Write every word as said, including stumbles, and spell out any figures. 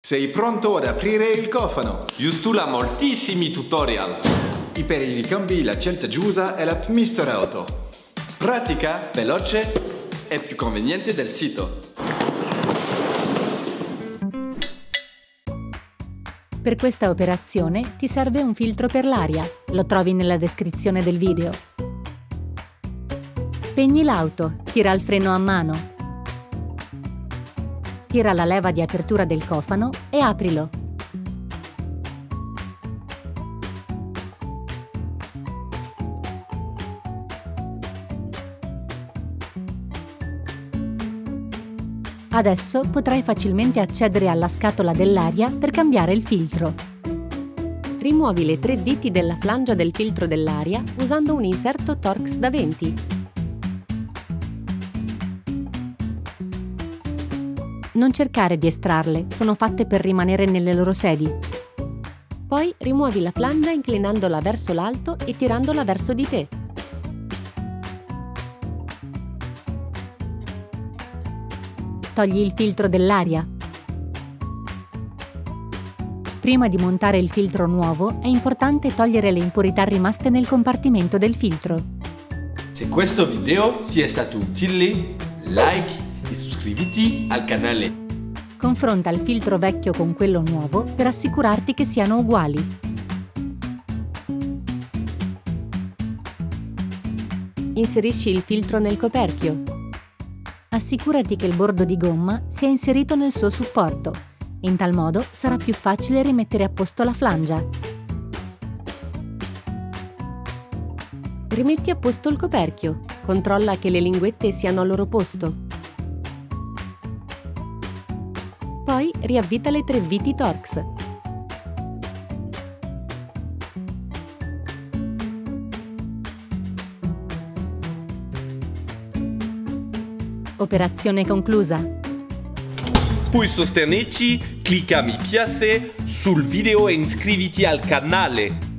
Sei pronto ad aprire il cofano? Giustula moltissimi tutorial! E per i ricambi la scelta giusta è l'app Mister Auto. Pratica, veloce e più conveniente del sito. Per questa operazione ti serve un filtro per l'aria. Lo trovi nella descrizione del video. Spegni l'auto, tira il freno a mano. Tira la leva di apertura del cofano e aprilo. Adesso potrai facilmente accedere alla scatola dell'aria per cambiare il filtro. Rimuovi le tre viti della flangia del filtro dell'aria usando un inserto Torx da venti. Non cercare di estrarle, sono fatte per rimanere nelle loro sedi. Poi rimuovi la flangia inclinandola verso l'alto e tirandola verso di te. Togli il filtro dell'aria. Prima di montare il filtro nuovo, è importante togliere le impurità rimaste nel compartimento del filtro. Se questo video ti è stato utile, like e iscriviti al canale. Confronta il filtro vecchio con quello nuovo per assicurarti che siano uguali. Inserisci il filtro nel coperchio. Assicurati che il bordo di gomma sia inserito nel suo supporto. In tal modo sarà più facile rimettere a posto la flangia. Rimetti a posto il coperchio. Controlla che le linguette siano al loro posto. Poi riavvita le tre viti Torx. Operazione conclusa. Puoi sostenerci, clicca mi piace sul video e iscriviti al canale.